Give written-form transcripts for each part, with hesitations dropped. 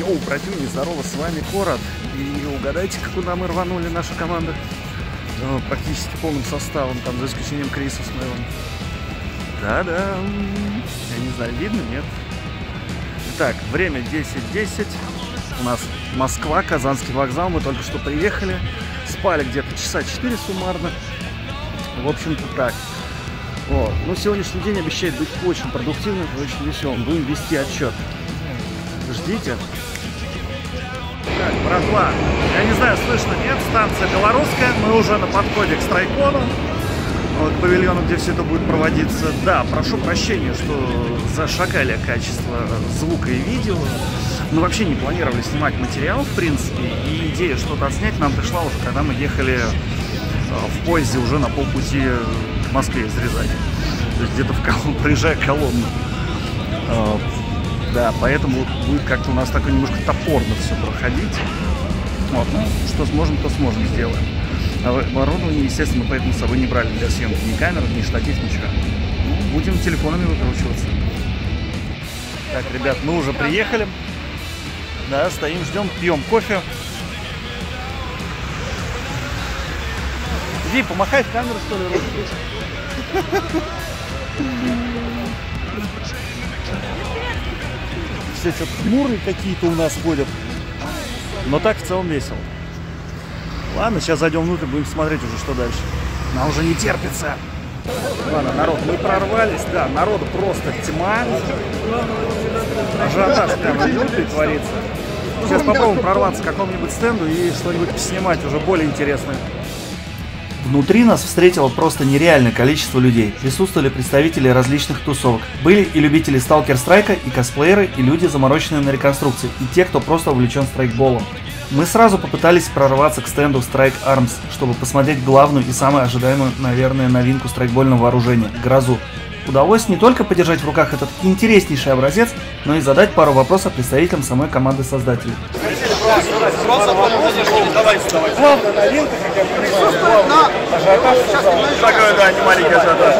Йоу, братюни, здорово, с вами Кород. И угадайте, куда мы рванули, наша команда. Практически полным составом, там, за исключением Криса с Мэйлом. Да-да, я не знаю, видно, нет? Итак, время 10:10. У нас Москва, Казанский вокзал, мы только что приехали. Спали где-то часа 4 суммарно. В общем-то так. Вот. Ну, сегодняшний день обещает быть очень продуктивным, очень веселым. Будем вести отчет. Ждите. Так, братва, я не знаю, слышно, нет, станция Белорусская, мы уже на подходе к Страйкону, вот, к павильону, где все это будет проводиться. Да, прошу прощения, что зашакали качество звука и видео, мы вообще не планировали снимать материал, в принципе, и идея что-то отснять нам пришла уже, когда мы ехали в поезде уже на полпути к Москве из Рязани, то есть где-то в колонну, приезжая к колонну. Да, поэтому будет как-то у нас такое немножко топорно все проходить. Вот, ну, что сможем, то сможем, сделаем. Оборудование, естественно, мы поэтому с собой не брали для съемки ни камеры, ни штатив, ничего. Ну, будем телефонами выкручиваться. Так, ребят, мы уже приехали. Да, стоим, ждем, пьем кофе. Иди, помахай в камеру, что ли, ручки. Все что-то хмурые какие-то у нас ходят, но так в целом весело. Ладно, сейчас зайдем внутрь, будем смотреть уже, что дальше. Нам уже не терпится. Ладно, народ, мы прорвались, да, народу просто тьма. Ажиотаж прям лютый творится. Сейчас попробуем прорваться к какому-нибудь стенду и что-нибудь поснимать уже более интересное. Внутри нас встретило просто нереальное количество людей. Присутствовали представители различных тусовок. Были и любители Сталкер-Страйка, и косплееры, и люди, замороченные на реконструкции, и те, кто просто увлечен страйкболом. Мы сразу попытались прорваться к стенду Strike Arms, чтобы посмотреть главную и самую ожидаемую, наверное, новинку страйкбольного вооружения – грозу. Удалось не только подержать в руках этот интереснейший образец, но и задать пару вопросов представителям самой команды создателей. Главная новинка, как я понимаю, ажиотаж. Такой, да, не маленький ажиотаж.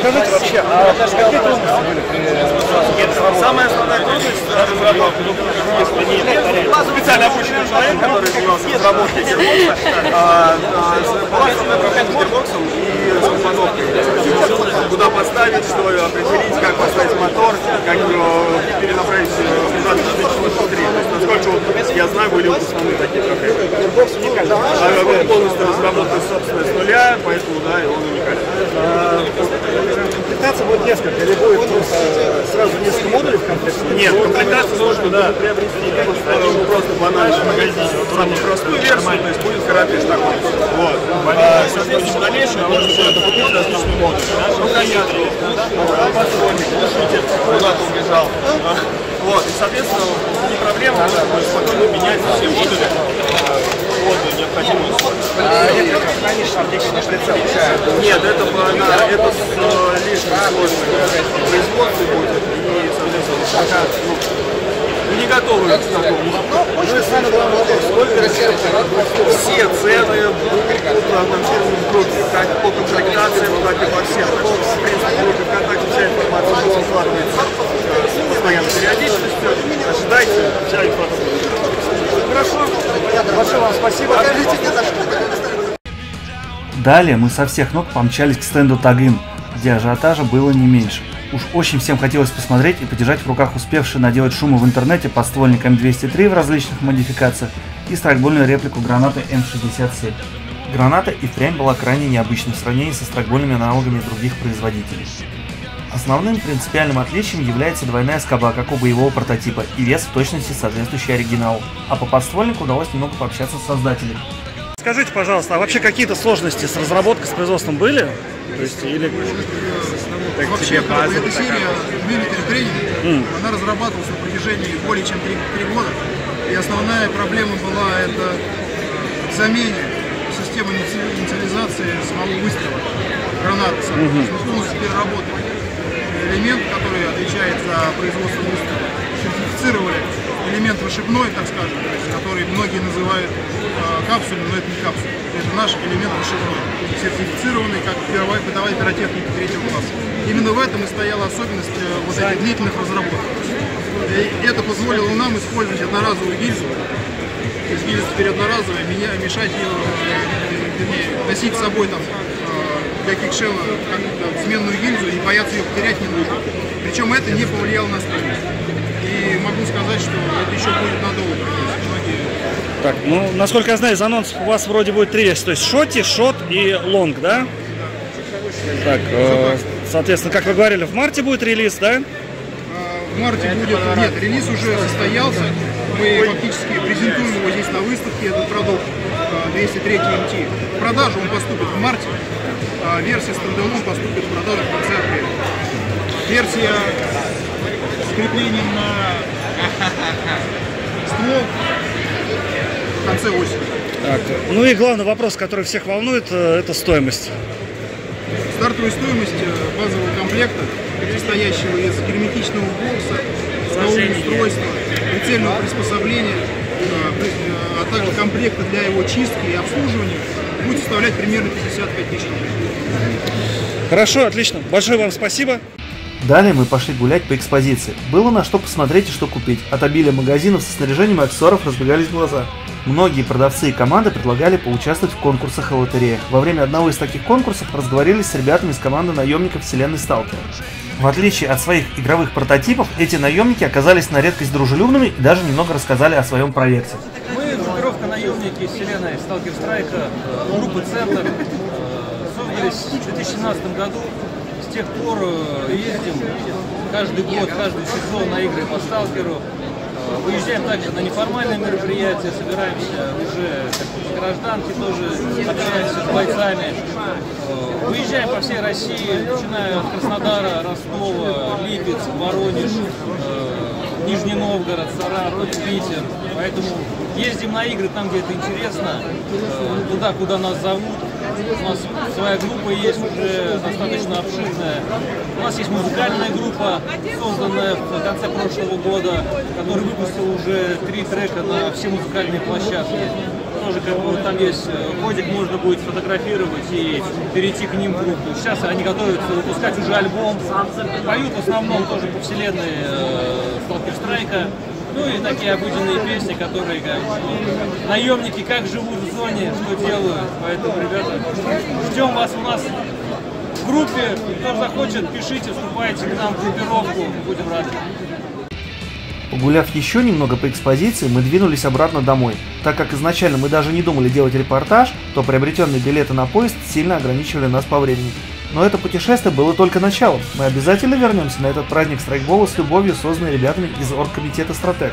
Скажите вообще, а какие трудности были при... Самая основная трудность, специально обученный человек, который занимался разработкой гирбокса, была основная проблема с гирбоксом и с компоновкой. Куда поставить, что определить, как поставить мотор, как перенаправить назад на 4.3. То есть, насколько вот я знаю, были основные такие проблемы. Гирбокс уникальный. Он полностью разработан, собственно, с нуля, поэтому, да, и он уникальный. Комплектация будет несколько, или будет сразу несколько модулей в комплекте? Нет, комплектацию нужно, да, приобрести просто банально в магазине. Вот самую простую версию, то есть будет каратыш такой. Вот. Соответственно, в дальнейшем можно все это купить в различных модулях. Ну, конечно, подсольник, душитель, куда ты убежал. Вот, и, соответственно, не проблема, можно спокойно менять все модули. Воду необходимую. Нет, это лишь производство будет. И, соответственно, пока не готовы к такому. Сколько все цены будут анонсированы в группе, как по комплектациям, так и по всем. В принципе, группа ВКонтакте вся информация выкладывается с постоянной периодичностью. Ожидайте, вся информация. Хорошо. Большое вам спасибо. Далее мы со всех ног помчались к стенду Тагин, где ажиотажа было не меньше. Уж очень всем хотелось посмотреть и подержать в руках успевший наделать шума в интернете подствольник М203 в различных модификациях и страйкбольную реплику гранаты М67. Граната и впрямь была крайне необычной в сравнении со страйкбольными аналогами других производителей. Основным принципиальным отличием является двойная скоба, как у боевого прототипа, и вес в точности соответствующий оригиналу. А по подствольнику удалось немного пообщаться с создателем. Скажите, пожалуйста, а вообще какие-то сложности с разработкой, с производством были? То есть, или... Так, вообще, эта серия «Милитари Тренинг», она разрабатывалась на протяжении более чем 3 года. И основная проблема была это замена системы инициализации самого выстрела гранаты, полностью переработали. Элемент, который отвечает за производство выстрела, сертифицировали элемент вышибной, так скажем, который многие называют капсулем, но это не капсуля. Это наш элемент вышибной, сертифицированный как бытовая пиротехника 3-го класса. Именно в этом и стояла особенность вот этих длительных разработок. И это позволило нам использовать одноразовую гильзу. То есть гильза теперь одноразовая, мешать ее, носить с собой там для кикшела сменную гильзу и бояться ее потерять не нужно. Причем это не повлияло на стоимость. И могу сказать, что это еще будет надолго. Так, ну, насколько я знаю, из анонсов у вас вроде будет три рейса, то есть шоти, шот и лонг, да? Так, соответственно, как вы говорили, в марте будет релиз, да? В марте будет, нет, релиз уже состоялся, мы фактически презентуем его здесь на выставке, этот продукт 203 МТ. В продажу он поступит в марте, а версия стендалон поступит в продажу в конце апреля. Версия с креплением на ствол в конце осени. Так, ну и главный вопрос, который всех волнует, это стоимость. Стартовая стоимость базового комплекта, состоящего из герметичного бокса, силового устройства, прицельного приспособления, а также комплекта для его чистки и обслуживания, будет составлять примерно 55 тысяч рублей. Хорошо, отлично. Большое вам спасибо. Далее мы пошли гулять по экспозиции. Было на что посмотреть и что купить. От обилия магазинов со снаряжением и аксессуаров разбегались глаза. Многие продавцы и команды предлагали поучаствовать в конкурсах и лотереях. Во время одного из таких конкурсов разговорились с ребятами из команды наемников вселенной Сталкер. В отличие от своих игровых прототипов, эти наемники оказались на редкость дружелюбными и даже немного рассказали о своем проекте. Мы, группировка наемники вселенной Сталкир-Страйка, группа Центр, создались в 2017 году. С тех пор ездим каждый год, каждый сезон на игры по Сталкеру. Выезжаем также на неформальные мероприятия, собираемся уже по гражданке, тоже общаемся с бойцами. Выезжаем по всей России, начиная от Краснодара, Ростова, Липецк, Воронеж, Нижний Новгород, Саратов, Питер. Поэтому ездим на игры там, где это интересно, туда, куда нас зовут. У нас своя группа есть, уже достаточно обширная. У нас есть музыкальная группа, созданная в конце прошлого года, которая выпустила уже 3 трека на все музыкальные площадки. Тоже как бы там есть кодик, можно будет сфотографировать и перейти к ним в группу. Сейчас они готовятся выпускать уже альбом, поют в основном тоже по вселенной Сталкер-Страйка. Ну и такие обыденные песни, которые как наемники, как живут в зоне, что делают. Поэтому, ребята, ждем вас у нас в группе. Кто захочет, пишите, вступайте к нам в группировку. Будем рады. Погуляв еще немного по экспозиции, мы двинулись обратно домой. Так как изначально мы даже не думали делать репортаж, то приобретенные билеты на поезд сильно ограничивали нас по времени. Но это путешествие было только началом. Мы обязательно вернемся на этот праздник страйкбола с любовью, созданный ребятами из оргкомитета «Стратег».